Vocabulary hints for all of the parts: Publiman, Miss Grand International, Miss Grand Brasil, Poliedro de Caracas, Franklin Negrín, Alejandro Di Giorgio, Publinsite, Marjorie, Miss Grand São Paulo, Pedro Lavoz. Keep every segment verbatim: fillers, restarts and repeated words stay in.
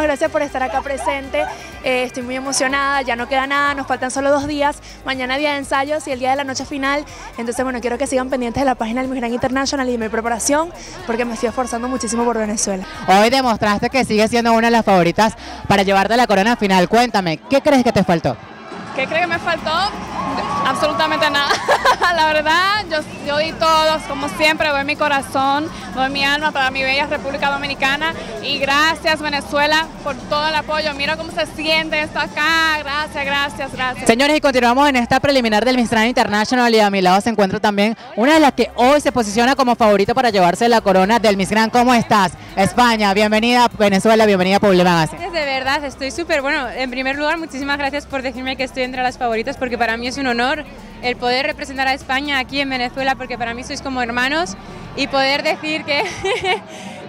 muchísimas gracias por estar acá presente. Eh, estoy muy emocionada, ya no queda nada, nos faltan solo dos días. Mañana día de ensayos y el día de la noche final. Entonces, bueno, quiero que sigan pendientes de la página del Miss Grand International y de mi preparación, porque me estoy esforzando muchísimo por Venezuela. Hoy demostraste que sigues siendo una de las favoritas para llevarte la corona final. Cuéntame, ¿qué crees que te faltó? ¿Qué crees que me faltó? Absolutamente nada. La verdad, yo, yo di todos, como siempre, doy mi corazón, doy mi alma para mi bella República Dominicana. Y gracias, Venezuela, por todo el apoyo. Mira cómo se siente esto acá. Gracias, gracias, gracias. Señores, y continuamos en esta preliminar del Miss Grand International. Y a mi lado se encuentra también una de las que hoy se posiciona como favorita para llevarse la corona del Miss Grand. ¿Cómo estás? España, bienvenida Venezuela, bienvenida Publinsite. De verdad, estoy súper, bueno, en primer lugar, muchísimas gracias por decirme que estoy entre las favoritas, porque para mí es un honor el poder representar a España aquí en Venezuela, porque para mí sois como hermanos, y poder decir que,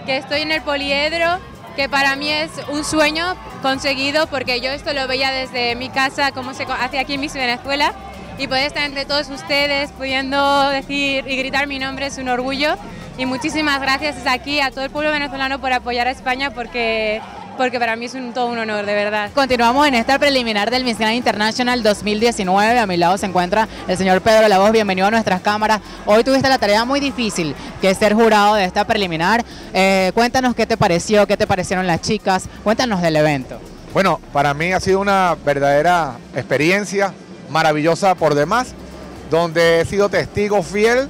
que estoy en el poliedro, que para mí es un sueño conseguido, porque yo esto lo veía desde mi casa, cómo se hace aquí en Miss Venezuela, y poder estar entre todos ustedes, pudiendo decir y gritar mi nombre es un orgullo. Y muchísimas gracias desde aquí a todo el pueblo venezolano por apoyar a España, porque, porque para mí es un, todo un honor, de verdad. Continuamos en esta preliminar del Miss Grand International dos mil diecinueve. A mi lado se encuentra el señor Pedro Lavoz. Bienvenido a nuestras cámaras. Hoy tuviste la tarea muy difícil, que es ser jurado de esta preliminar. Eh, cuéntanos qué te pareció, qué te parecieron las chicas. Cuéntanos del evento. Bueno, para mí ha sido una verdadera experiencia maravillosa por demás, donde he sido testigo fiel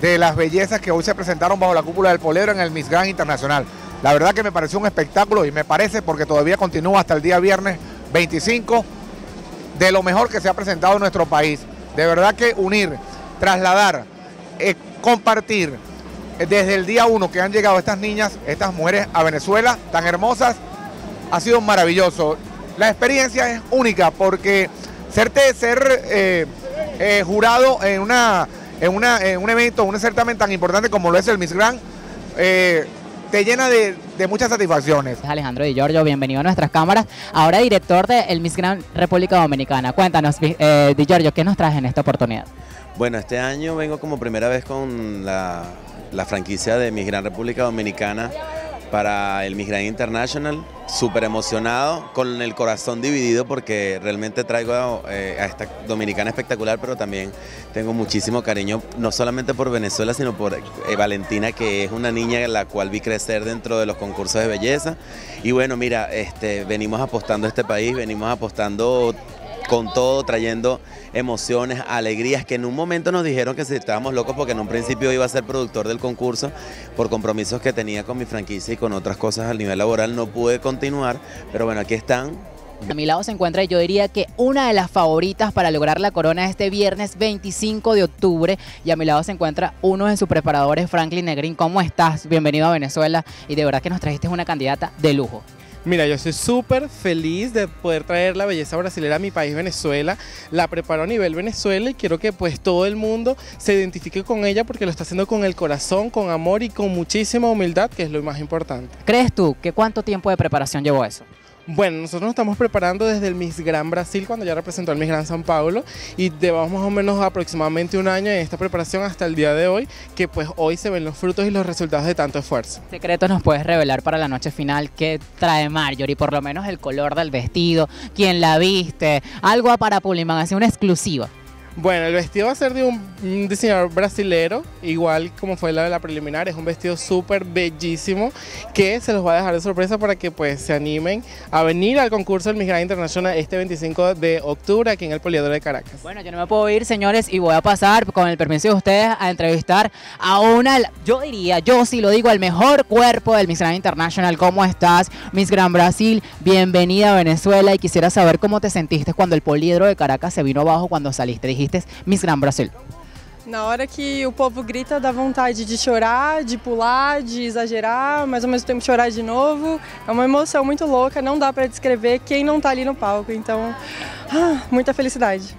de las bellezas que hoy se presentaron bajo la cúpula del Poliedro en el Miss Grand Internacional. La verdad que me pareció un espectáculo, y me parece, porque todavía continúa hasta el día viernes veinticinco, de lo mejor que se ha presentado en nuestro país. De verdad que unir, trasladar, eh, compartir, eh, desde el día uno que han llegado estas niñas, estas mujeres a Venezuela, tan hermosas, ha sido maravilloso. La experiencia es única, porque ser, ser eh, eh, jurado en una... En, una, en un evento, un certamen tan importante como lo es el Miss Grand, eh, te llena de, de muchas satisfacciones. Alejandro Di Giorgio, bienvenido a nuestras cámaras. Ahora director del Miss Grand República Dominicana. Cuéntanos, eh, Di Giorgio, ¿qué nos traes en esta oportunidad? Bueno, este año vengo como primera vez con la, la franquicia de Miss Grand República Dominicana para el Miss Grand International. Súper emocionado, con el corazón dividido, porque realmente traigo eh, a esta dominicana espectacular, pero también tengo muchísimo cariño, no solamente por Venezuela, sino por eh, Valentina, que es una niña la cual vi crecer dentro de los concursos de belleza. Y bueno, mira, este, venimos apostando a este país, venimos apostando con todo, trayendo emociones, alegrías, que en un momento nos dijeron que si estábamos locos, porque en un principio iba a ser productor del concurso, por compromisos que tenía con mi franquicia y con otras cosas al nivel laboral, no pude continuar, pero bueno, aquí están. A mi lado se encuentra, yo diría que una de las favoritas para lograr la corona este viernes veinticinco de octubre, y a mi lado se encuentra uno de sus preparadores, Franklin Negrín. ¿Cómo estás? Bienvenido a Venezuela, y de verdad que nos trajiste una candidata de lujo. Mira, yo estoy súper feliz de poder traer la belleza brasilera a mi país, Venezuela. La preparo a nivel Venezuela, y quiero que pues todo el mundo se identifique con ella, porque lo está haciendo con el corazón, con amor y con muchísima humildad, que es lo más importante. ¿Crees tú que cuánto tiempo de preparación llevó eso? Bueno, nosotros nos estamos preparando desde el Miss Grand Brasil, cuando ya representó al Miss Grand São Paulo, y llevamos más o menos aproximadamente un año en esta preparación hasta el día de hoy, que pues hoy se ven los frutos y los resultados de tanto esfuerzo. ¿Qué secretos nos puedes revelar para la noche final? ¿Qué trae Marjorie? Por lo menos el color del vestido, quién la viste, algo para Publiman, así una exclusiva. Bueno, el vestido va a ser de un diseñador brasilero, igual como fue la de la preliminar. Es un vestido súper bellísimo, que se los va a dejar de sorpresa para que pues se animen a venir al concurso del Miss Grand International este veinticinco de octubre aquí en el Poliedro de Caracas. Bueno, yo no me puedo ir, señores, y voy a pasar, con el permiso de ustedes, a entrevistar a una, yo diría, yo sí lo digo, al mejor cuerpo del Miss Grand International. ¿Cómo estás, Miss Grand Brasil? Bienvenida a Venezuela, y quisiera saber cómo te sentiste cuando el Poliedro de Caracas se vino abajo cuando saliste. Dijiste Miss Grand Brasil. Na hora que o povo grita, dá vontade de chorar, de pular, de exagerar, mas ao mesmo tempo chorar de novo. É uma emoção muito louca, não dá para descrever quem não está ali no palco. Então, ah, muita felicidade.